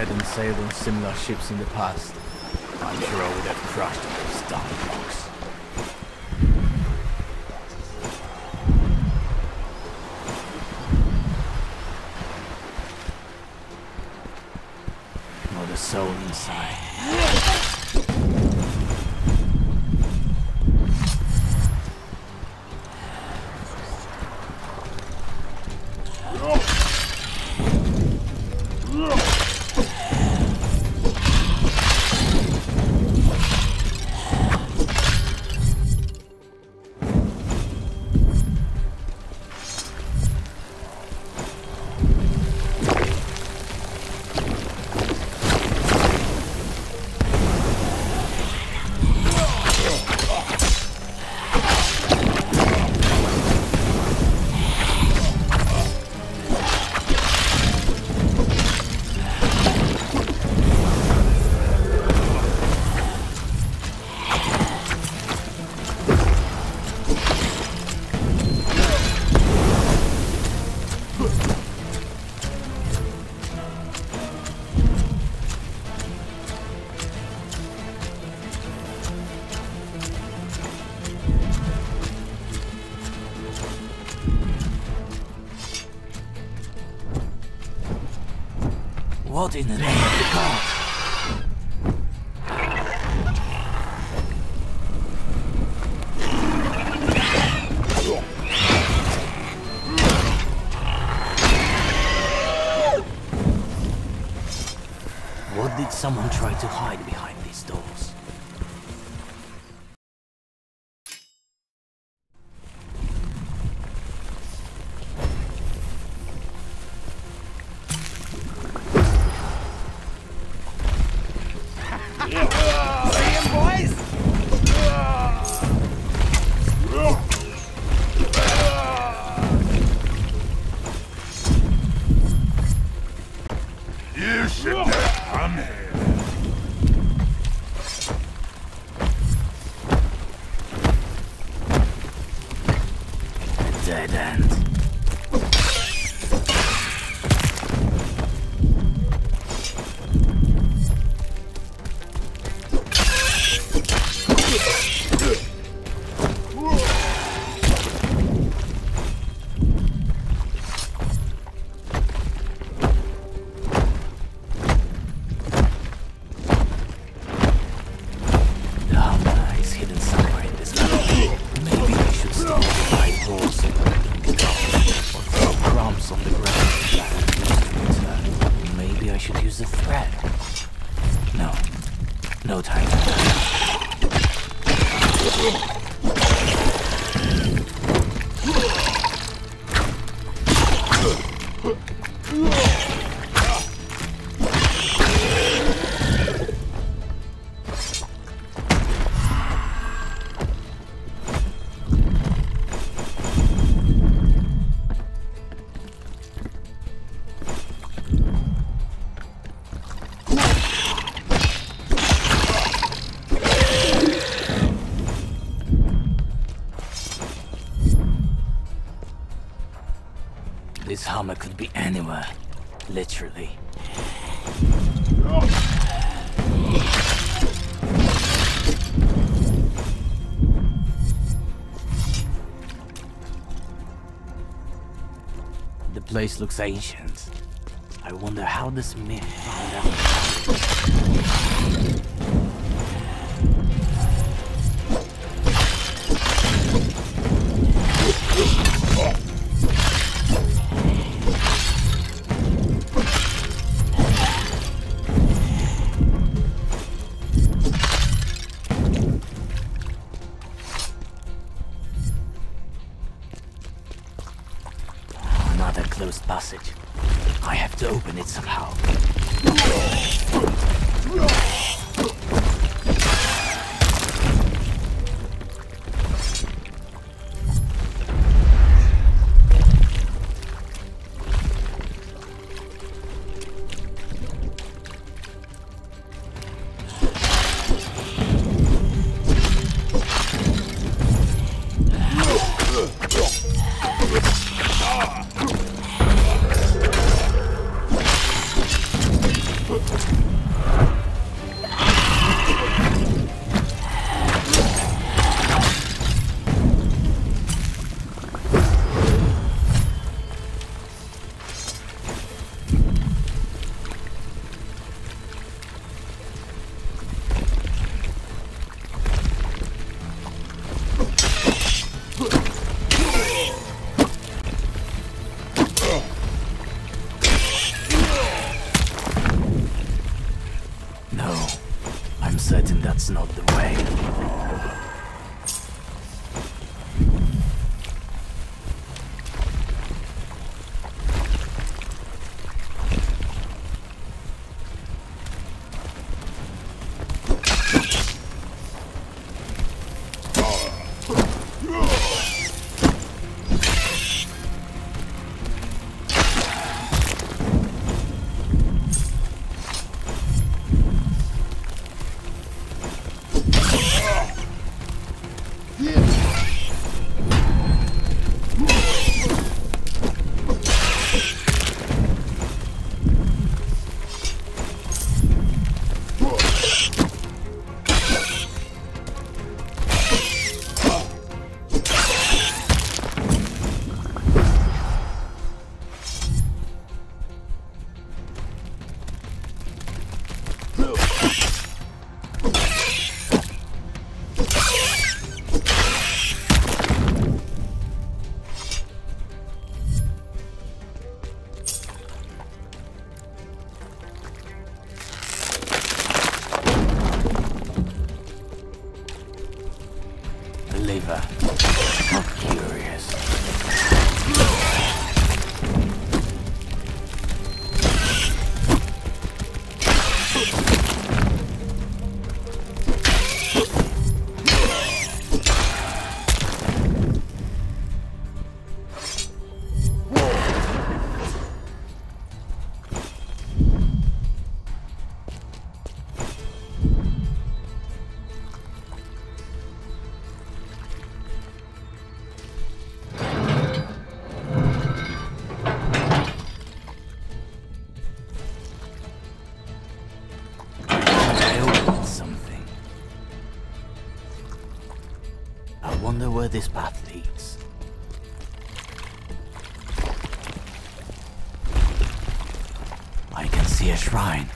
ahead and sailed on similar ships in the past. I'm sure I would have crushed those dark rocks. Not a soul inside. What in the name of the gods? What did someone try to hide behind these doors? This hammer could be anywhere, literally. The place looks ancient. I wonder how the smith found out. Closed passage. I have to open it somehow. I'm certain that's not the way. Where this path leads. I can see a shrine.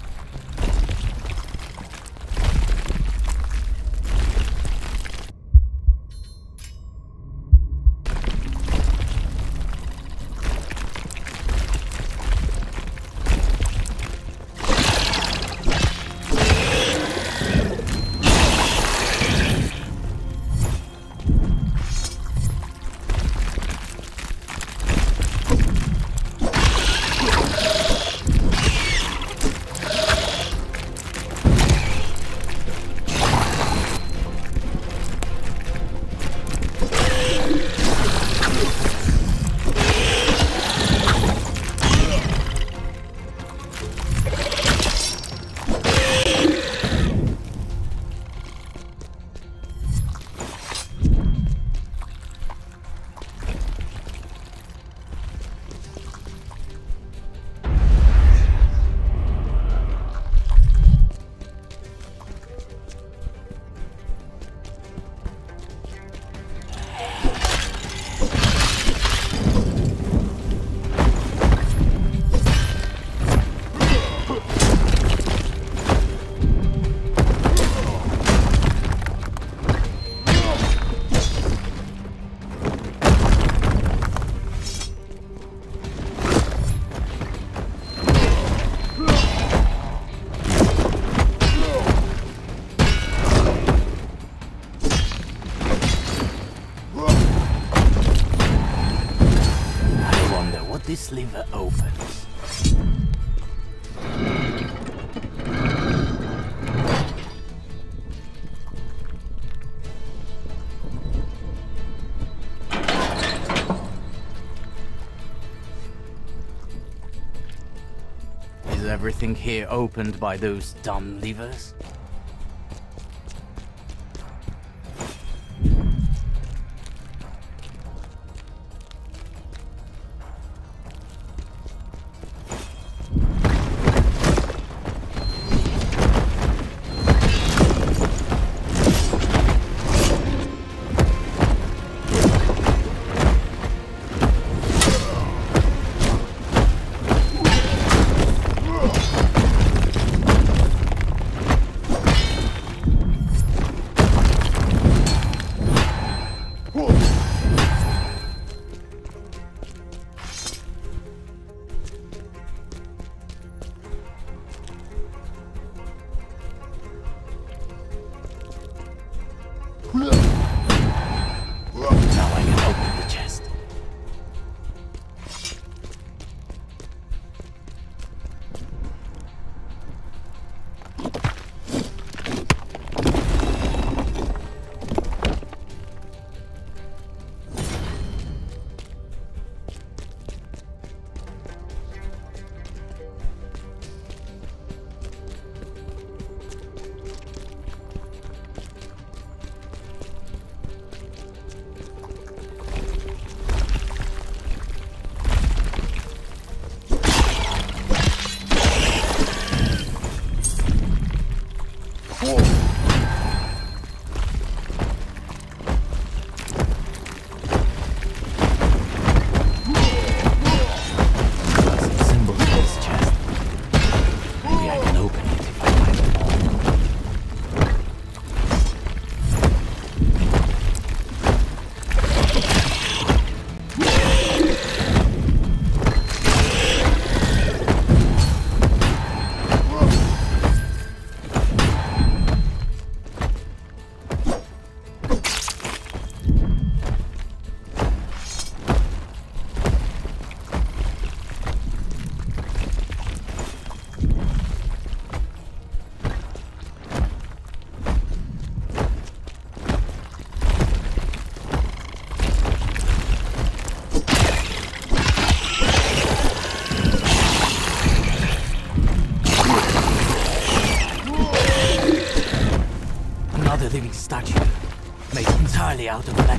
This lever opens. Is everything here opened by those dumb levers? Living statue, made entirely out of metal.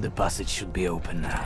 The passage should be open now.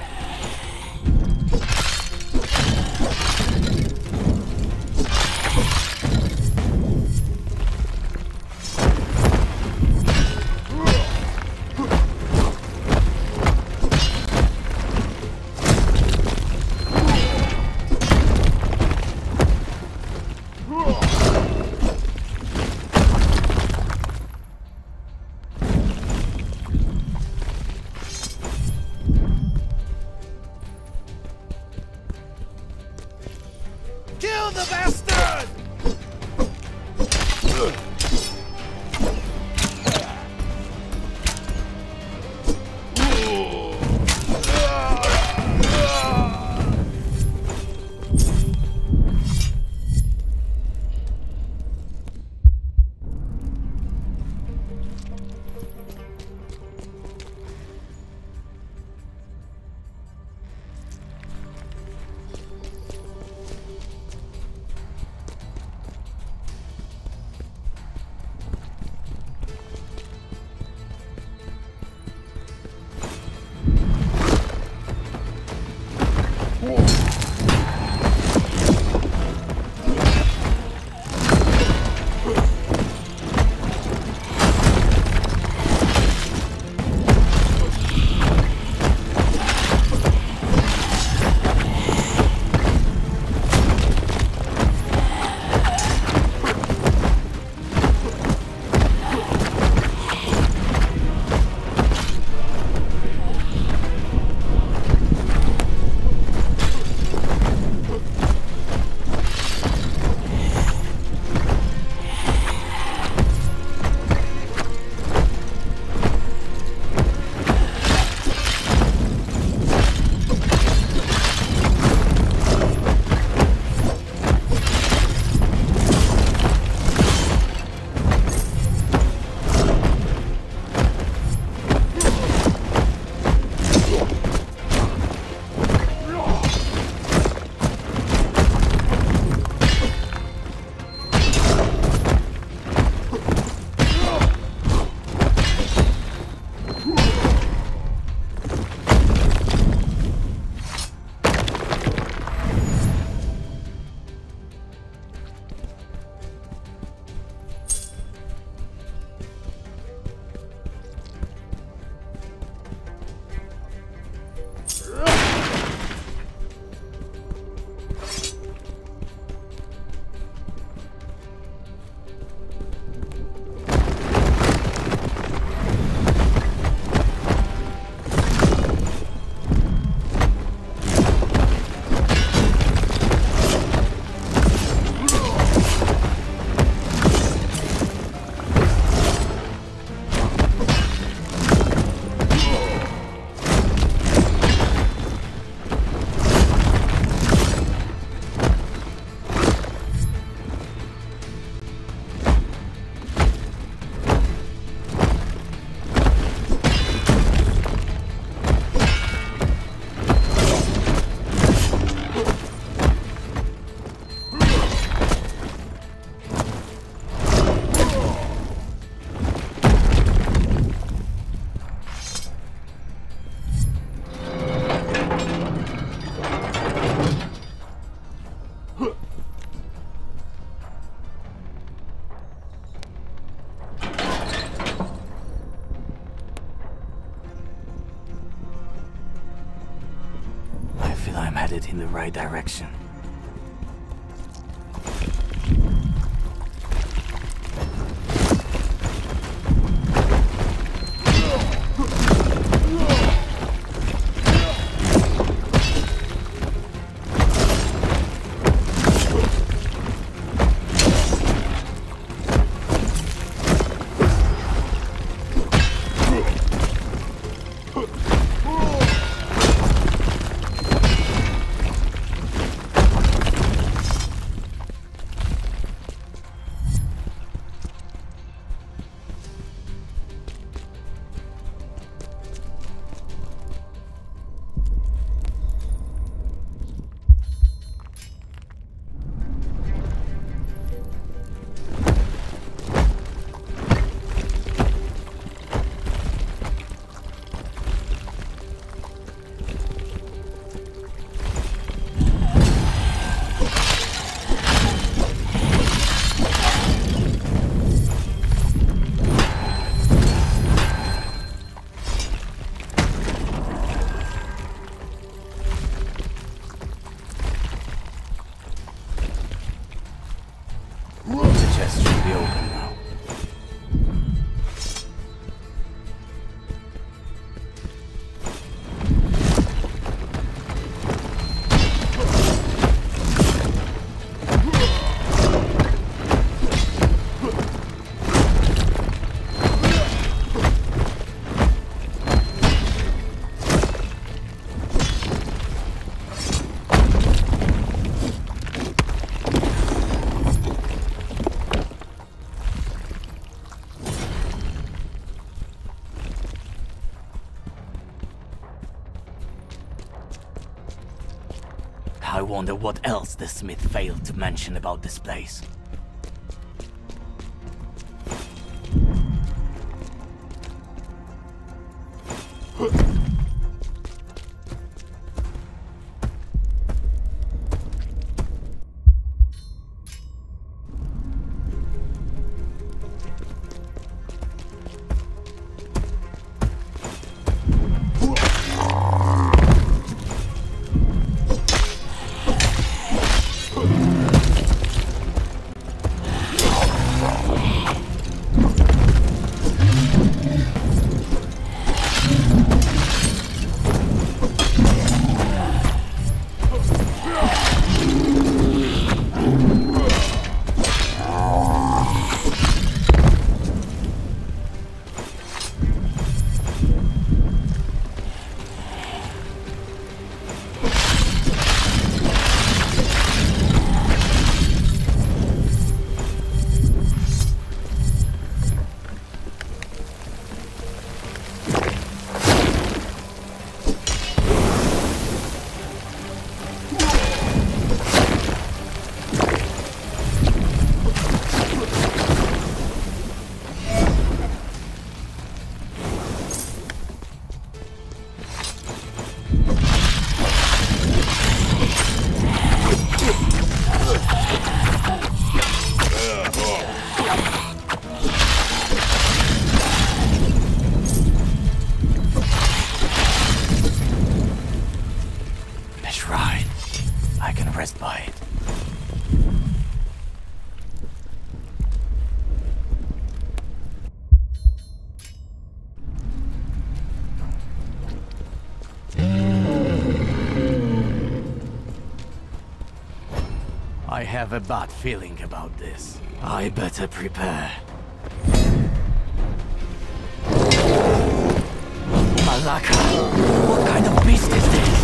headed in the right direction. I wonder what else the smith failed to mention about this place. I have a bad feeling about this. I better prepare. Malaka, what kind of beast is this?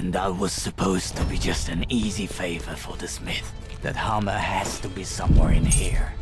And that was supposed to be just an easy favor for the smith. That hammer has to be somewhere in here.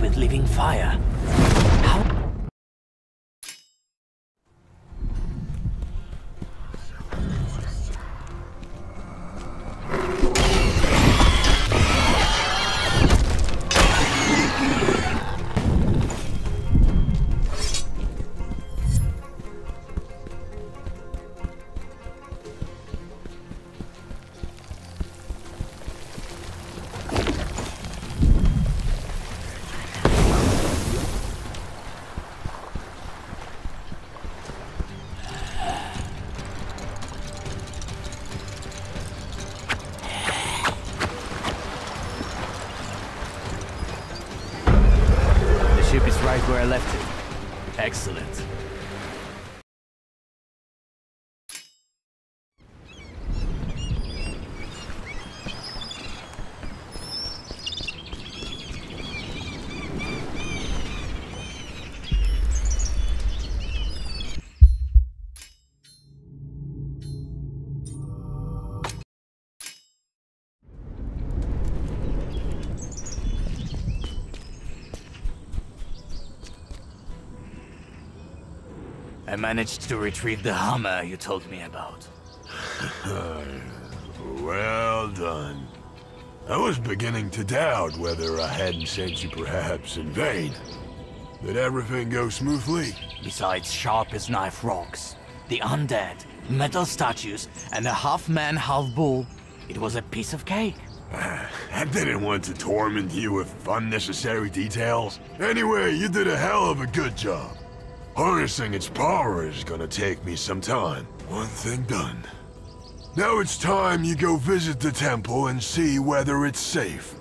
With living fire. How? Right where I left it. Excellent. I managed to retrieve the hammer you told me about. Well done. I was beginning to doubt whether I hadn't sent you perhaps in vain. Did everything go smoothly? Besides sharp as knife rocks, the undead, metal statues, and a half-man, half-bull, it was a piece of cake. I didn't want to torment you with unnecessary details. Anyway, you did a hell of a good job. Harnessing its power is gonna take me some time. One thing done. Now it's time you go visit the temple and see whether it's safe.